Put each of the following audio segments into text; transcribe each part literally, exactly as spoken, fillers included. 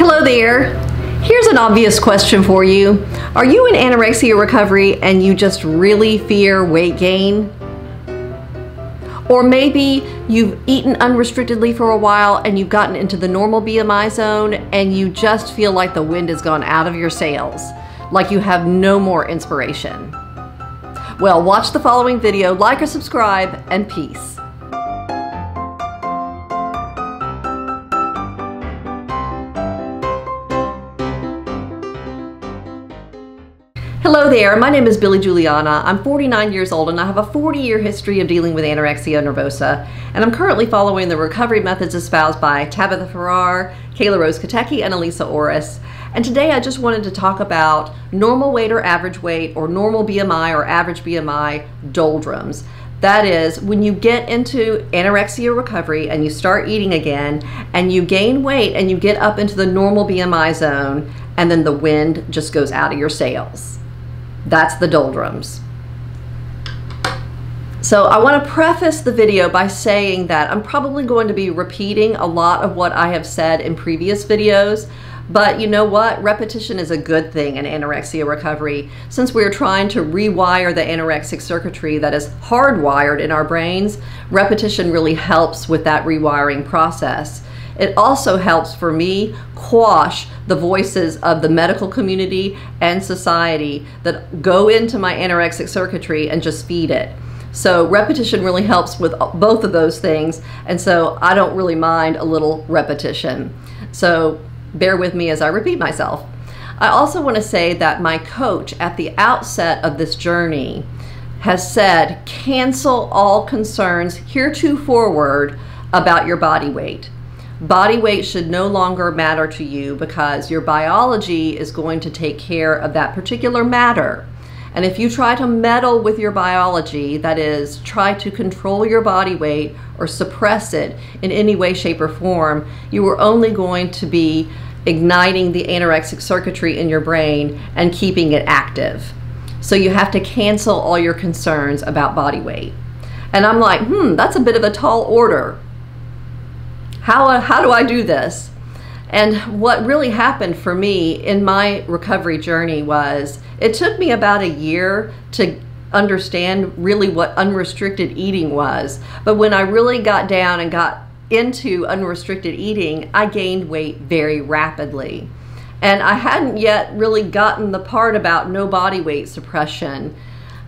Hello there. Here's an obvious question for you. Are you in anorexia recovery and you just really fear weight gain? Or maybe you've eaten unrestrictedly for a while and you've gotten into the normal B M I zone and you just feel like the wind has gone out of your sails, like you have no more inspiration. Well, watch the following video, like or subscribe, and peace. Hello there, my name is Billie Julianna. I'm forty-nine years old and I have a forty year history of dealing with anorexia nervosa. And I'm currently following the recovery methods espoused by Tabitha Farrar, Kayla Rose Katecki, and Elisa Orris. And today I just wanted to talk about normal weight or average weight, or normal B M I or average B M I doldrums. That is, when you get into anorexia recovery and you start eating again and you gain weight and you get up into the normal B M I zone, and then the wind just goes out of your sails. That's the doldrums. So I want to preface the video by saying that I'm probably going to be repeating a lot of what I have said in previous videos, but you know what? Repetition is a good thing in anorexia recovery, since we're trying to rewire the anorexic circuitry that is hardwired in our brains. Repetition really helps with that rewiring process. It also helps, for me, quash the voices of the medical community and society that go into my anorexic circuitry and just feed it. So repetition really helps with both of those things, and so I don't really mind a little repetition. So bear with me as I repeat myself. I also want to say that my coach at the outset of this journey has said, cancel all concerns heretofore about your body weight. Body weight should no longer matter to you because your biology is going to take care of that particular matter. And if you try to meddle with your biology, that is, try to control your body weight or suppress it in any way, shape, or form, you are only going to be igniting the anorexic circuitry in your brain and keeping it active. So you have to cancel all your concerns about body weight. And I'm like, hmm, that's a bit of a tall order. How, how do I do this? And what really happened for me in my recovery journey was it took me about a year to understand really what unrestricted eating was. But when I really got down and got into unrestricted eating, I gained weight very rapidly. And I hadn't yet really gotten the part about no body weight suppression.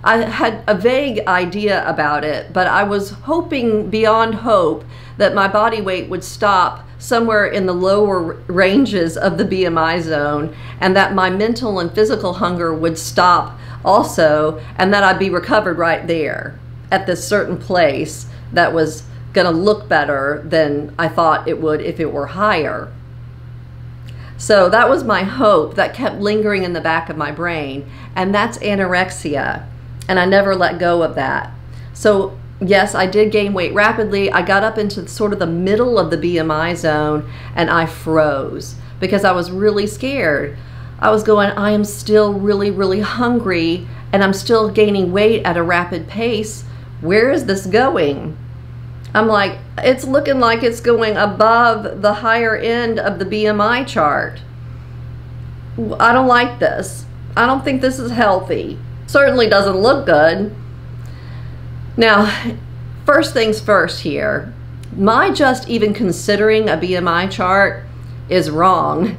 I had a vague idea about it, but I was hoping beyond hope that my body weight would stop somewhere in the lower ranges of the B M I zone, and that my mental and physical hunger would stop also, and that I'd be recovered right there at this certain place that was going to look better than I thought it would if it were higher. So that was my hope that kept lingering in the back of my brain, and that's anorexia. And I never let go of that. So yes, I did gain weight rapidly. I got up into sort of the middle of the B M I zone and I froze because I was really scared. I was going, I am still really, really hungry and I'm still gaining weight at a rapid pace. Where is this going? I'm like, it's looking like it's going above the higher end of the B M I chart. I don't like this. I don't think this is healthy. Certainly doesn't look good. Now, first things first here, my just even considering a B M I chart is wrong.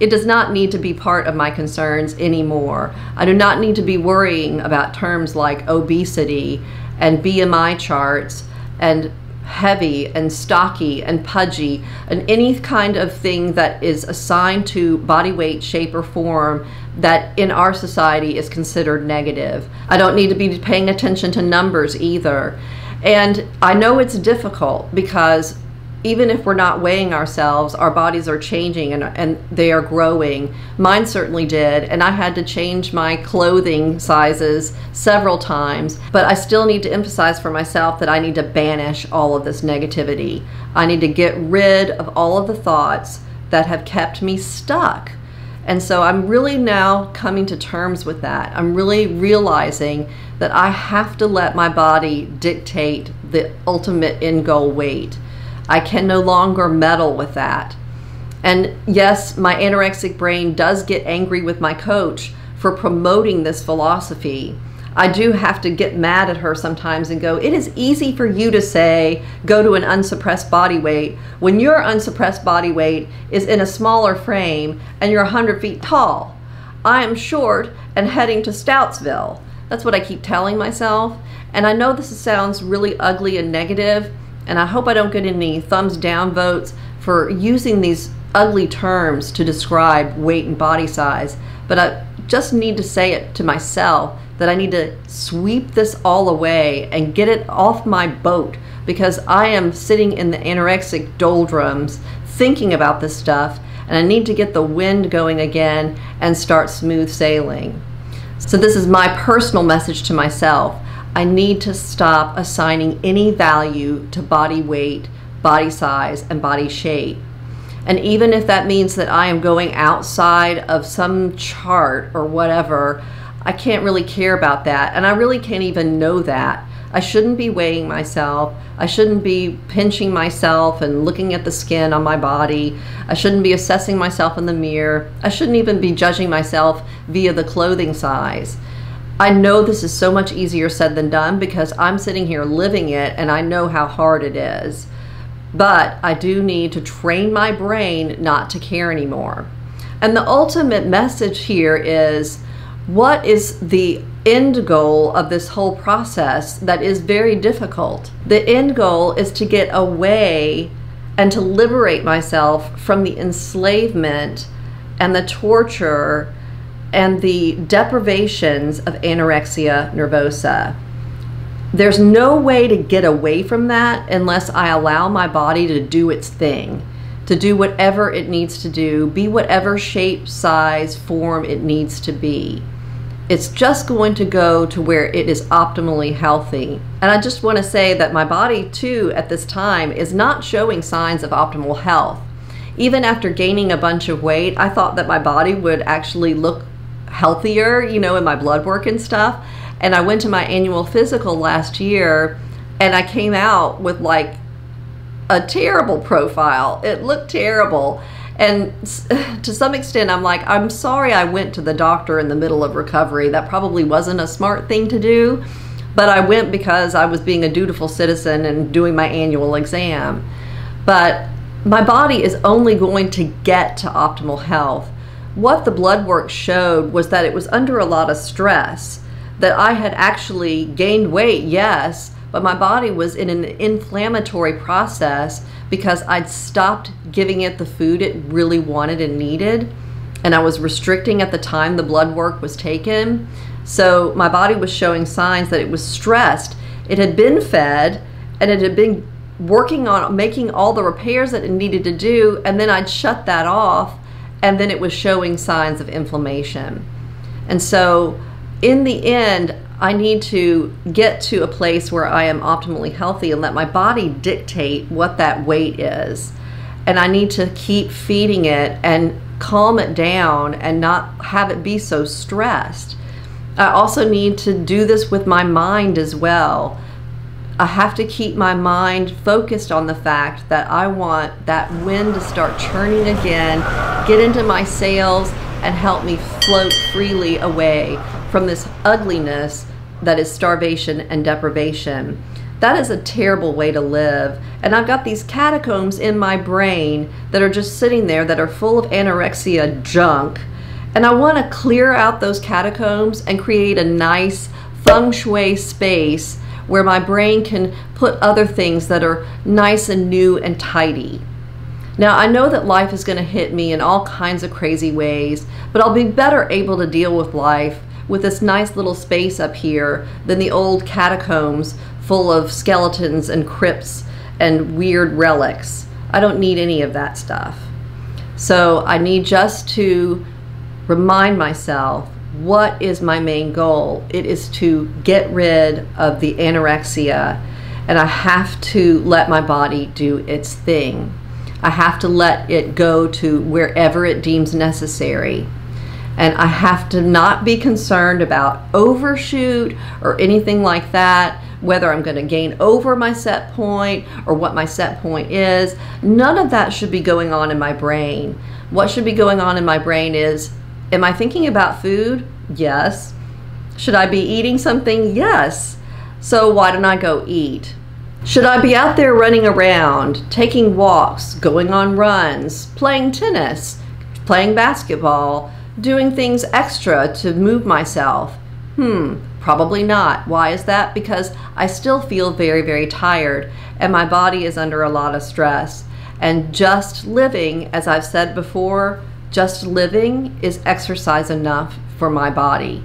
It does not need to be part of my concerns anymore. I do not need to be worrying about terms like obesity and B M I charts and heavy and stocky and pudgy and any kind of thing that is assigned to body weight, shape, or form that in our society is considered negative. I don't need to be paying attention to numbers either. And I know it's difficult because even if we're not weighing ourselves, our bodies are changing and, and they are growing. Mine certainly did, and I had to change my clothing sizes several times, but I still need to emphasize for myself that I need to banish all of this negativity. I need to get rid of all of the thoughts that have kept me stuck. And so I'm really now coming to terms with that. I'm really realizing that I have to let my body dictate the ultimate end goal weight. I can no longer meddle with that. And yes, my anorexic brain does get angry with my coach for promoting this philosophy. I do have to get mad at her sometimes and go, it is easy for you to say, go to an unsuppressed body weight when your unsuppressed body weight is in a smaller frame and you're one hundred feet tall. I am short and heading to Stoutsville. That's what I keep telling myself. And I know this sounds really ugly and negative, and I hope I don't get any thumbs down votes for using these ugly terms to describe weight and body size. But I just need to say it to myself that I need to sweep this all away and get it off my boat, because I am sitting in the anorexic doldrums thinking about this stuff, and I need to get the wind going again and start smooth sailing. So this is my personal message to myself. I need to stop assigning any value to body weight, body size, and body shape. And even if that means that I am going outside of some chart or whatever, I can't really care about that. And I really can't even know that. I shouldn't be weighing myself. I shouldn't be pinching myself and looking at the skin on my body. I shouldn't be assessing myself in the mirror. I shouldn't even be judging myself via the clothing size. I know this is so much easier said than done, because I'm sitting here living it and I know how hard it is. But I do need to train my brain not to care anymore. And the ultimate message here is, what is the end goal of this whole process that is very difficult? The end goal is to get away and to liberate myself from the enslavement and the torture and the deprivations of anorexia nervosa. There's no way to get away from that unless I allow my body to do its thing, to do whatever it needs to do, be whatever shape, size, form it needs to be. It's just going to go to where it is optimally healthy. And I just want to say that my body too at this time is not showing signs of optimal health. Even after gaining a bunch of weight, I thought that my body would actually look healthier, you know, in my blood work and stuff. And I went to my annual physical last year and I came out with like a terrible profile. It looked terrible. And to some extent, I'm like, I'm sorry I went to the doctor in the middle of recovery. That probably wasn't a smart thing to do, but I went because I was being a dutiful citizen and doing my annual exam. But my body is only going to get to optimal health. What the blood work showed was that it was under a lot of stress, that I had actually gained weight, yes, but my body was in an inflammatory process because I'd stopped giving it the food it really wanted and needed, and I was restricting at the time the blood work was taken. So my body was showing signs that it was stressed. It had been fed and it had been working on making all the repairs that it needed to do, and then I'd shut that off, and then it was showing signs of inflammation. And so in the end, I need to get to a place where I am optimally healthy and let my body dictate what that weight is. And I need to keep feeding it and calm it down and not have it be so stressed. I also need to do this with my mind as well. I have to keep my mind focused on the fact that I want that wind to start churning again, get into my sails, and help me float freely away from this ugliness that is starvation and deprivation. That is a terrible way to live. And I've got these catacombs in my brain that are just sitting there that are full of anorexia junk. And I want to clear out those catacombs and create a nice feng shui space where my brain can put other things that are nice and new and tidy. Now, I know that life is going to hit me in all kinds of crazy ways, but I'll be better able to deal with life with this nice little space up here than the old catacombs full of skeletons and crypts and weird relics. I don't need any of that stuff. So I need just to remind myself, what is my main goal? It is to get rid of the anorexia, and I have to let my body do its thing. I have to let it go to wherever it deems necessary. And I have to not be concerned about overshoot or anything like that, whether I'm going to gain over my set point or what my set point is. None of that should be going on in my brain. What should be going on in my brain is, am I thinking about food? Yes. Should I be eating something? Yes. So why don't I go eat? Should I be out there running around, taking walks, going on runs, playing tennis, playing basketball, doing things extra to move myself? Hmm, probably not. Why is that? Because I still feel very, very tired and my body is under a lot of stress. And just living, as I've said before, just living is exercise enough for my body.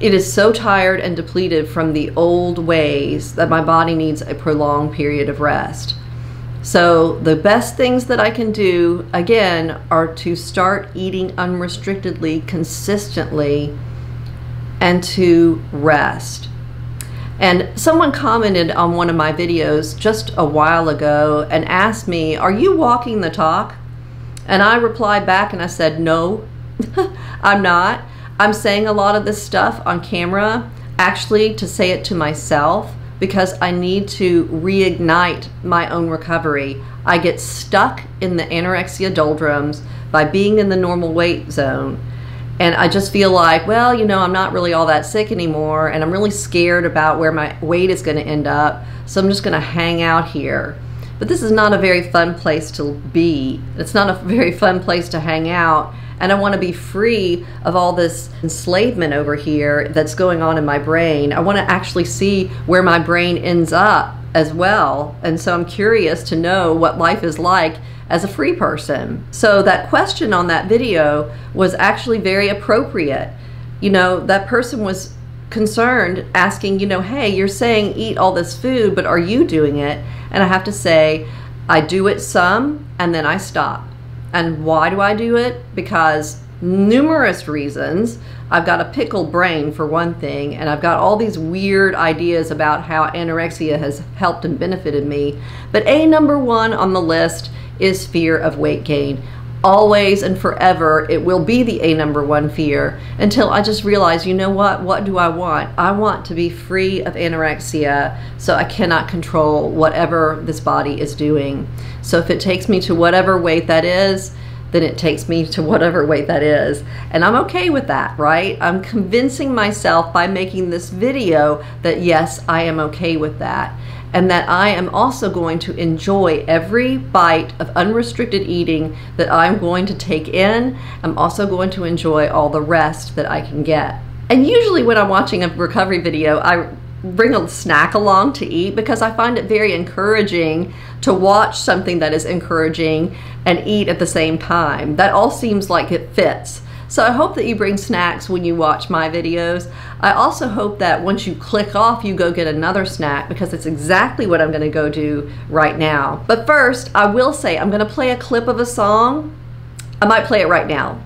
It is so tired and depleted from the old ways that my body needs a prolonged period of rest. So the best things that I can do, again, are to start eating unrestrictedly, consistently, and to rest. And someone commented on one of my videos just a while ago and asked me, are you walking the talk? And I replied back and I said, no, I'm not. I'm saying a lot of this stuff on camera actually to say it to myself because I need to reignite my own recovery. I get stuck in the anorexia doldrums by being in the normal weight zone. And I just feel like, well, you know, I'm not really all that sick anymore and I'm really scared about where my weight is going to end up. So I'm just going to hang out here. But this is not a very fun place to be. It's not a very fun place to hang out. And I want to be free of all this enslavement over here that's going on in my brain. I want to actually see where my brain ends up as well. And so I'm curious to know what life is like as a free person. So that question on that video was actually very appropriate. You know, that person was concerned, asking, you know, hey, you're saying eat all this food, but are you doing it? And I have to say, I do it some and then I stop. And why do I do it? Because numerous reasons. I've got a pickled brain for one thing, and I've got all these weird ideas about how anorexia has helped and benefited me. But a number one on the list is fear of weight gain. Always and forever, it will be the a number one fear until I just realize, you know what, what do I want? I want to be free of anorexia, so I cannot control whatever this body is doing. So if it takes me to whatever weight that is, then it takes me to whatever weight that is. And I'm okay with that, right? I'm convincing myself by making this video that yes, I am okay with that. And that I am also going to enjoy every bite of unrestricted eating that I'm going to take in. I'm also going to enjoy all the rest that I can get. And usually when I'm watching a recovery video, I bring a snack along to eat because I find it very encouraging to watch something that is encouraging and eat at the same time. That all seems like it fits. So I hope that you bring snacks when you watch my videos. I also hope that once you click off, you go get another snack because it's exactly what I'm gonna go do right now. But first, I will say, I'm gonna play a clip of a song. I might play it right now.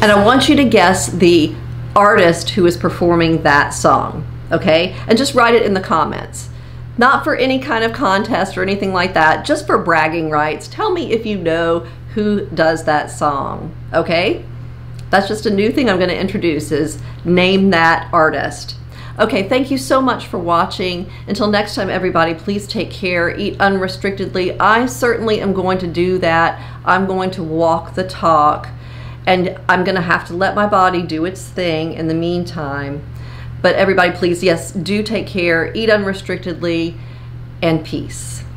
And I want you to guess the artist who is performing that song, okay? And just write it in the comments. Not for any kind of contest or anything like that, just for bragging rights. Tell me if you know who does that song, okay? That's just a new thing I'm gonna introduce, is name that artist. Okay, thank you so much for watching. Until next time, everybody, please take care, eat unrestrictedly. I certainly am going to do that. I'm going to walk the talk, and I'm gonna have to let my body do its thing in the meantime. But everybody, please, yes, do take care, eat unrestrictedly, and peace.